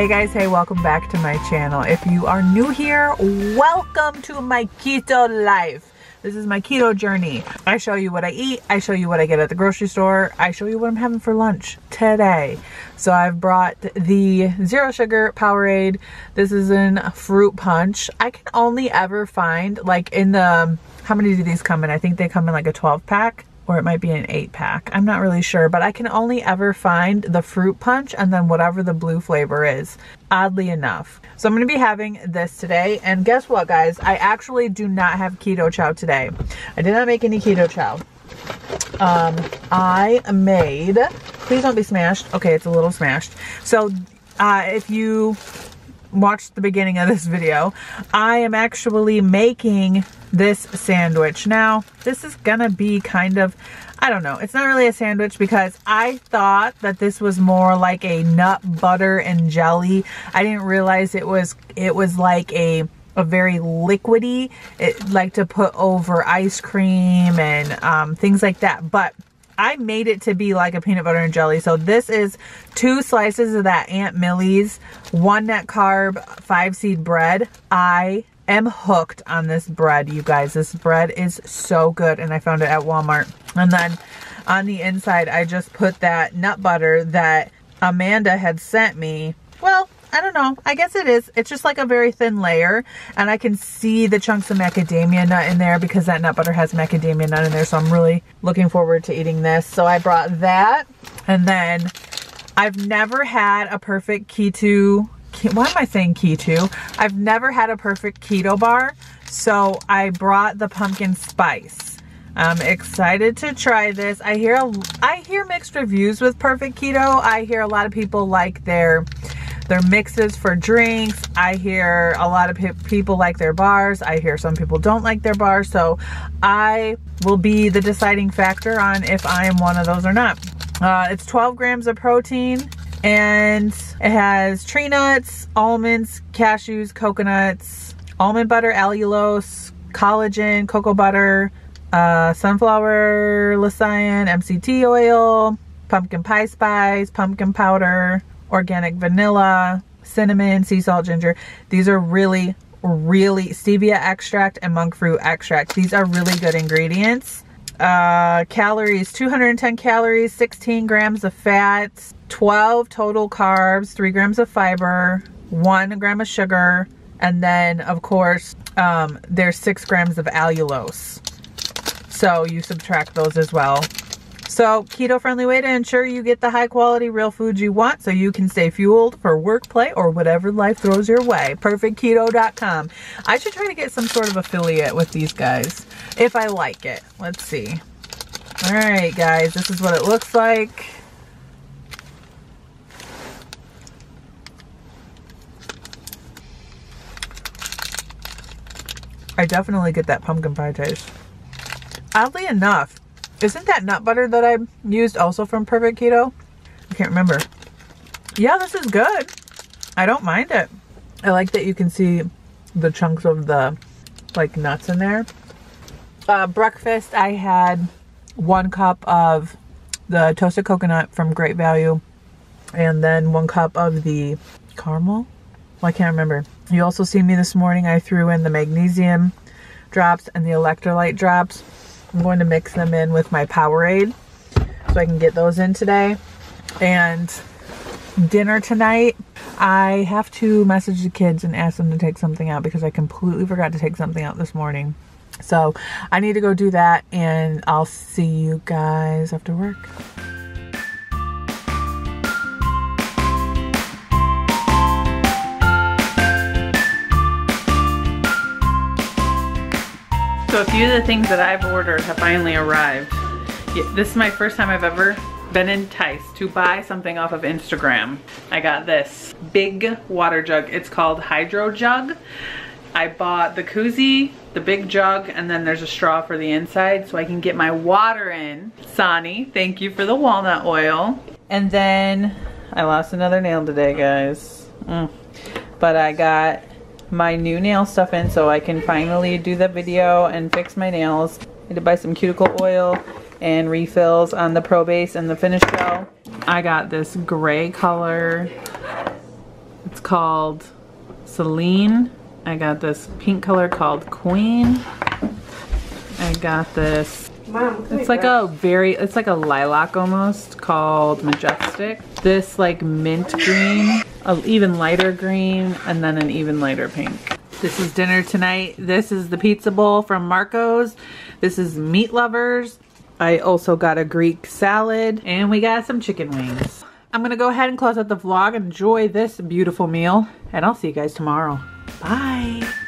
Hey guys, hey, welcome back to my channel. If you are new here, welcome to my keto life. This is my keto journey. I show you what I eat, I show you what I get at the grocery store, I show you what I'm having for lunch today. So I've brought the zero sugar Powerade. This is in fruit punch. I can only ever find like in the, how many do these come in? I think they come in like a 12 pack. Or it might be an 8-pack. I'm not really sure, but I can only ever find the fruit punch and then whatever the blue flavor is, oddly enough. So I'm going to be having this today. And guess what, guys? I actually do not have keto chow today. I did not make any keto chow. I made, please don't be smashed. Okay, it's a little smashed. So if you watched the beginning of this video, I am actually making this sandwich. Now, this is gonna be kind of, I don't know, it's not really a sandwich because I thought that this was more like a nut butter and jelly. I didn't realize it was like a very liquidy, it like to put over ice cream and things like that. But I made it to be like a peanut butter and jelly. So this is 2 slices of that Aunt Millie's 1 net carb 5 seed bread. I am hooked on this bread, you guys. This bread is so good and I found it at Walmart. And then on the inside, I just put that nut butter that Amanda had sent me. Well, I don't know. I guess it is. It's just like a very thin layer and I can see the chunks of macadamia nut in there because that nut butter has macadamia nut in there. So I'm really looking forward to eating this. So I brought that and then I've never had a perfect keto. Why am I saying keto? I've never had a perfect keto bar. So I brought the pumpkin spice. I'm excited to try this. I hear mixed reviews with perfect keto. I hear a lot of people like their mixes for drinks. I hear a lot of people like their bars. I hear some people don't like their bars. So I will be the deciding factor on if I am one of those or not. It's 12 grams of protein and it has tree nuts, almonds, cashews, coconuts, almond butter, allulose, collagen, cocoa butter, sunflower, lecithin, MCT oil, pumpkin pie spice, pumpkin powder, organic vanilla, cinnamon, sea salt, ginger. These are really, really stevia extract and monk fruit extract. These are really good ingredients. Calories, 210 calories, 16 grams of fats, 12 total carbs, 3 grams of fiber, 1 gram of sugar. And then of course, there's 6 grams of allulose. So you subtract those as well. So keto-friendly way to ensure you get the high-quality real foods you want so you can stay fueled for work, play, or whatever life throws your way. PerfectKeto.com. I should try to get some sort of affiliate with these guys if I like it. Let's see. All right, guys. This is what it looks like. I definitely get that pumpkin pie taste. Oddly enough, isn't that nut butter that I used also from Perfect Keto? I can't remember. Yeah, this is good. I don't mind it. I like that you can see the chunks of the like nuts in there. Breakfast, I had 1 cup of the toasted coconut from Great Value and then 1 cup of the caramel. Well, I can't remember. You also see me this morning. I threw in the magnesium drops and the electrolyte drops. I'm going to mix them in with my Powerade so I can get those in today. And dinner tonight, I have to message the kids and ask them to take something out because I completely forgot to take something out this morning. So I need to go do that and I'll see you guys after work. So a few of the things that I've ordered have finally arrived. This is my first time I've ever been enticed to buy something off of Instagram. I got this big water jug. It's called Hydro Jug. I bought the koozie, the big jug, and then there's a straw for the inside so I can get my water in. Sani, thank you for the walnut oil. And then I lost another nail today, guys. But I got my new nail stuff in so I can finally do the video and fix my nails. I had to buy some cuticle oil and refills on the Pro Base and the Finish Gel. I got this gray color It's called Celine. I got this pink color called Queen. I got this, Mom, it's like a very, it's like a lilac almost, called Majestic. This like mint green, an even lighter green, and then an even lighter pink. This is dinner tonight. This is the pizza bowl from Marco's. This is Meat Lovers. I also got a Greek salad, and we got some chicken wings. I'm gonna go ahead and close out the vlog. Enjoy this beautiful meal, and I'll see you guys tomorrow. Bye.